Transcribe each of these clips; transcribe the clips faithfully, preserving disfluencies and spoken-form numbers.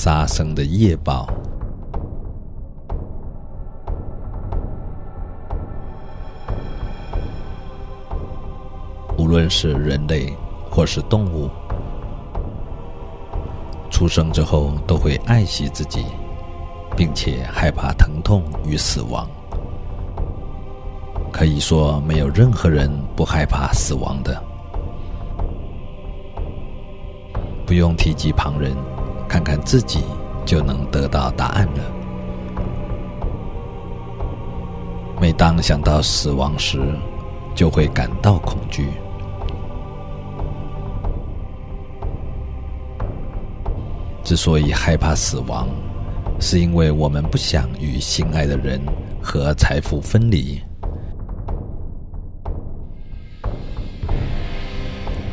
杀生的业报。无论是人类或是动物，出生之后都会爱惜自己，并且害怕疼痛与死亡。可以说，没有任何人不害怕死亡的。不用提及旁人，看看自己就能得到答案了。每当想到死亡时，就会感到恐惧。之所以害怕死亡，是因为我们不想与心爱的人和财富分离，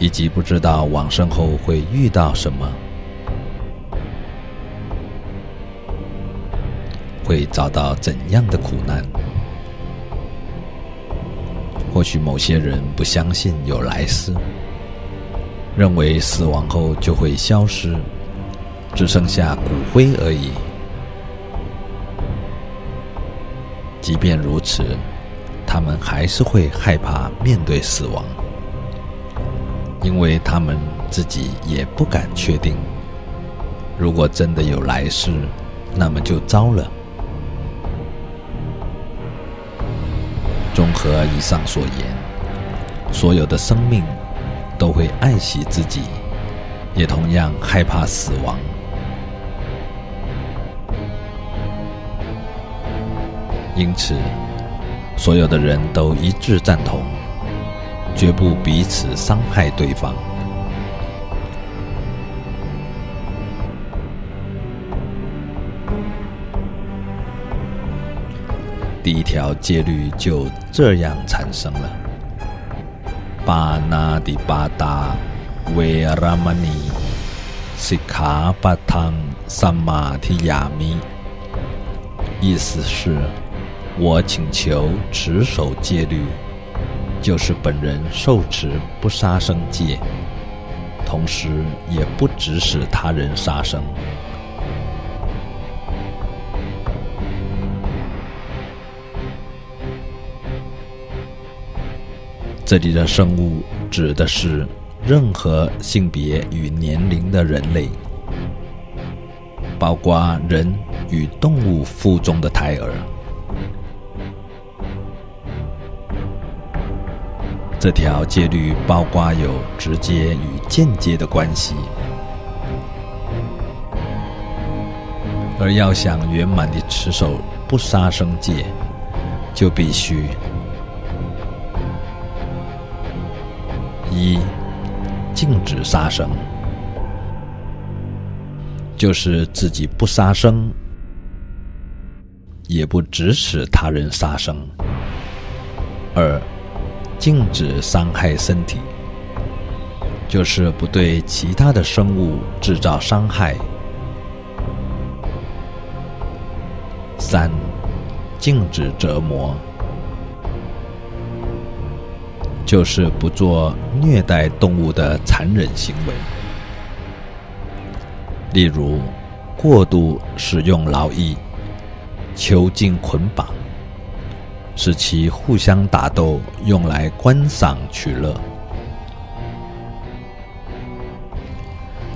以及不知道往生后会遇到什么，会遭到怎样的苦难。或许某些人不相信有来世，认为死亡后就会消失，只剩下骨灰而已。即便如此，他们还是会害怕面对死亡。因为他们自己也不敢确定，如果真的有来世，那么就糟了。综合以上所言，所有的生命都会爱惜自己，也同样害怕死亡。因此，所有的人都一致赞同，绝不彼此伤害对方。第一条戒律就这样产生了：巴那迪巴达维拉玛尼西卡巴汤萨马提亚米，意思是我请求持守戒律，就是本人受持不杀生戒，同时也不指使他人杀生。这里的生物指的是任何性别与年龄的人类，包括人与动物腹中的胎儿。这条戒律包括有直接与间接的关系，而要想圆满地持守不杀生戒，就必须：一、禁止杀生，就是自己不杀生，也不指使他人杀生；二、禁止伤害身体，就是不对其他的生物制造伤害；三、禁止折磨，就是不做虐待动物的残忍行为，例如过度使用劳役、囚禁捆绑，使其互相打斗，用来观赏取乐。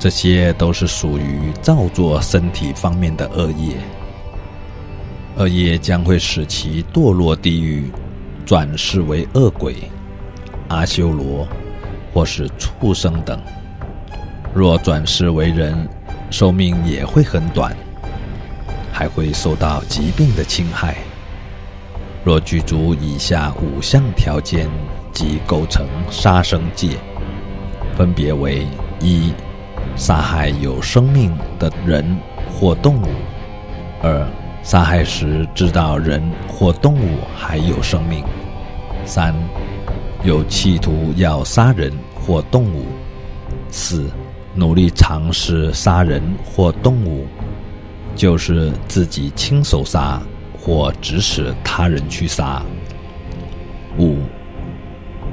这些都是属于造作身体方面的恶业，恶业将会使其堕落地狱，转世为恶鬼、阿修罗或是畜生等。若转世为人，寿命也会很短，还会受到疾病的侵害。若具足以下五项条件，即构成杀生戒，分别为：一、杀害有生命的人或动物；二、杀害时知道人或动物还有生命；三、有企图要杀人或动物；四、努力尝试杀人或动物，就是自己亲手杀或指使他人去杀；五、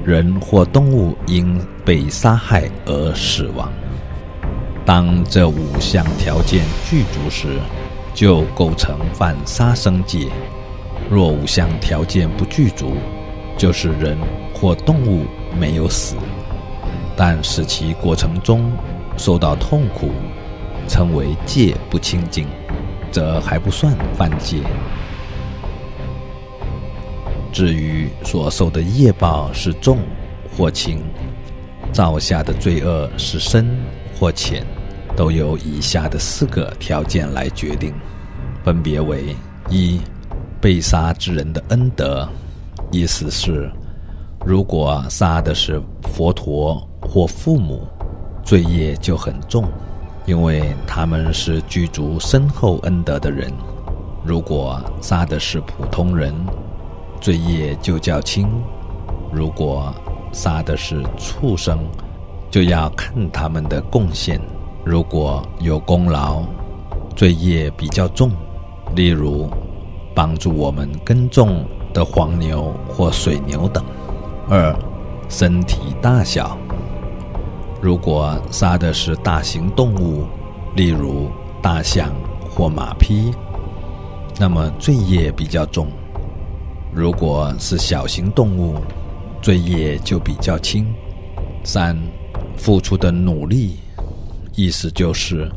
人或动物因被杀害而死亡。当这五项条件具足时，就构成犯杀生戒。若五项条件不具足，就是人或动物没有死，但使其过程中受到痛苦，称为戒不清净，则还不算犯戒。至于所受的业报是重或轻，造下的罪恶是深或浅，都由以下的四个条件来决定，分别为：一、被杀之人的恩德，意思是如果杀的是佛陀或父母，罪业就很重，因为他们是具足深厚恩德的人；如果杀的是普通人，罪业就较轻；如果杀的是畜生，就要看他们的贡献，如果有功劳，罪业比较重。例如帮助我们耕种的黄牛或水牛等。二、身体大小，如果杀的是大型动物，例如大象或马匹，那么罪业比较重；如果是小型动物，罪业就比较轻。三、付出的努力，意思就是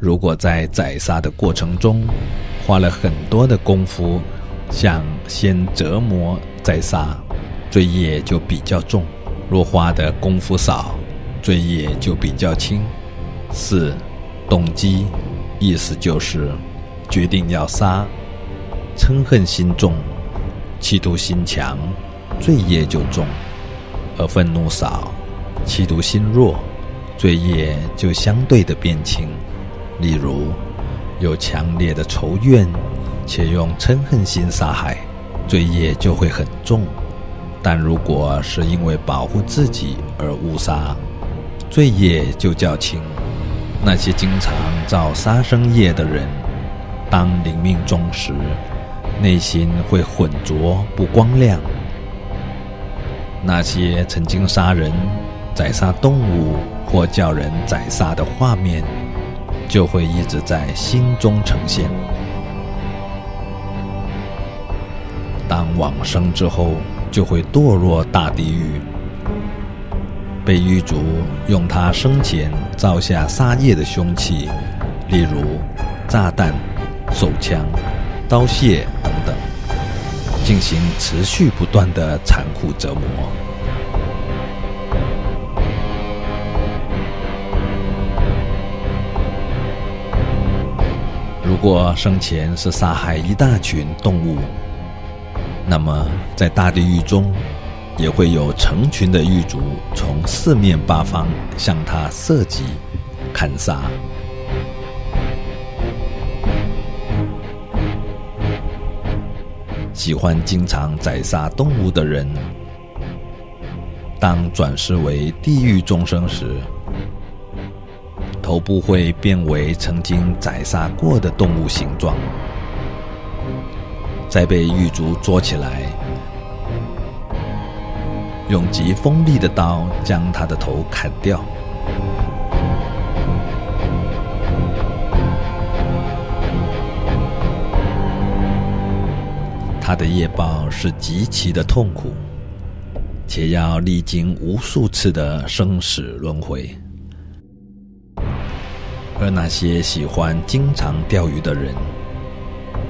如果在宰杀的过程中花了很多的功夫，像先折磨再杀，罪业就比较重；若花的功夫少，罪业就比较轻。四、动机，意思就是决定要杀，嗔恨心重，企图心强，罪业就重；而愤怒少，企图心弱，罪业就相对的变轻。例如有强烈的仇怨且用嗔恨心杀害，罪业就会很重；但如果是因为保护自己而误杀，罪业就较轻。那些经常造杀生业的人，当临命终时，内心会浑浊不光亮。那些曾经杀人、宰杀动物或叫人宰杀的画面，就会一直在心中呈现。当往生之后，就会堕落大地狱，被狱卒用他生前造下杀业的凶器，例如炸弹、手枪、刀械等等，进行持续不断的残酷折磨。如果生前是杀害一大群动物，那么在大地狱中也会有成群的狱卒从四面八方向他射击、砍杀。喜欢经常宰杀动物的人，当转世为地狱众生时，头部会变为曾经宰杀过的动物形状，再被狱卒捉起来，用极锋利的刀将他的头砍掉。他的业报是极其的痛苦，且要历经无数次的生死轮回。而那些喜欢经常钓鱼的人，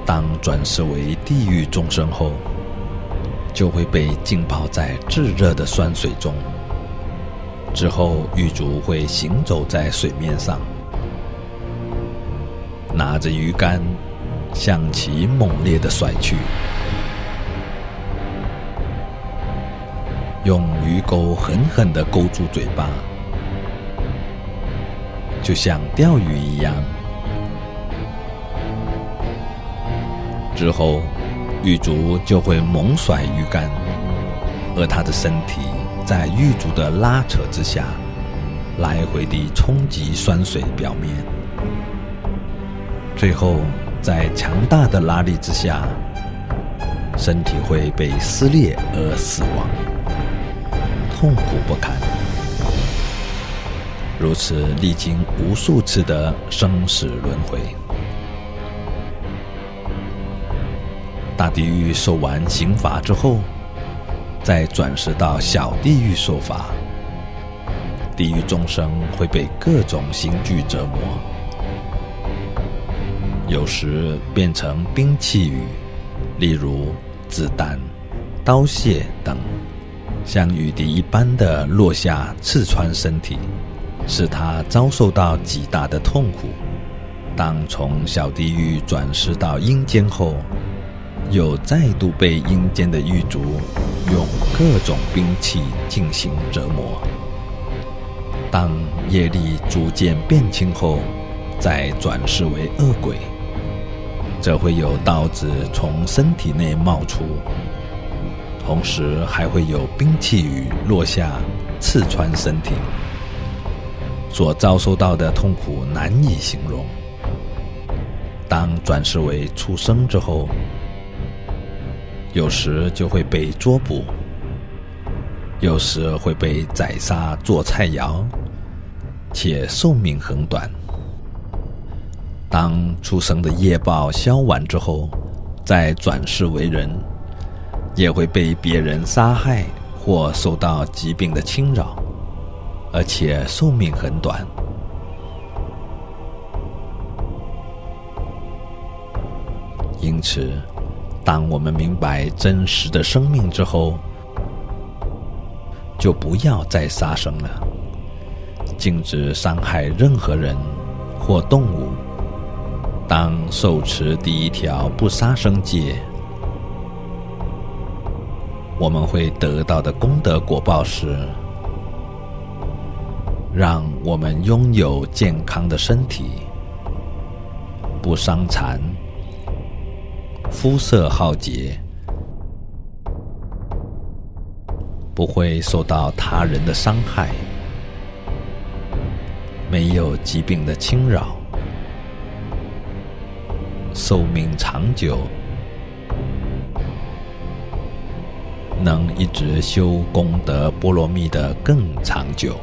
当转世为地狱众生后，就会被浸泡在炙热的酸水中，之后狱卒会行走在水面上，拿着鱼竿向其猛烈地甩去，用鱼钩狠狠地勾住嘴巴，就像钓鱼一样。之后狱卒就会猛甩鱼竿，而他的身体在狱卒的拉扯之下，来回地冲击酸水表面，最后在强大的拉力之下，身体会被撕裂而死亡，痛苦不堪。如此历经无数次的生死轮回。大地狱受完刑罚之后，再转世到小地狱受罚。地狱众生会被各种刑具折磨，有时变成兵器雨，例如子弹、刀屑等，像雨滴一般的落下，刺穿身体，使他遭受到极大的痛苦。当从小地狱转世到阴间后，又再度被阴间的狱卒用各种兵器进行折磨。当业力逐渐变轻后，再转世为恶鬼，这会有刀子从身体内冒出，同时还会有兵器雨落下，刺穿身体，所遭受到的痛苦难以形容。当转世为畜生之后，有时就会被捉捕，有时会被宰杀做菜肴，且寿命很短。当畜生的业报消完之后，再转世为人，也会被别人杀害或受到疾病的侵扰，而且寿命很短。因此，当我们明白真实的生命之后，就不要再杀生了，禁止伤害任何人或动物。当受持第一条不杀生戒，我们会得到的功德果报是，让我们拥有健康的身体，不伤残，肤色浩劫，不会受到他人的伤害，没有疾病的侵扰，寿命长久，能一直修功德波罗蜜的更长久。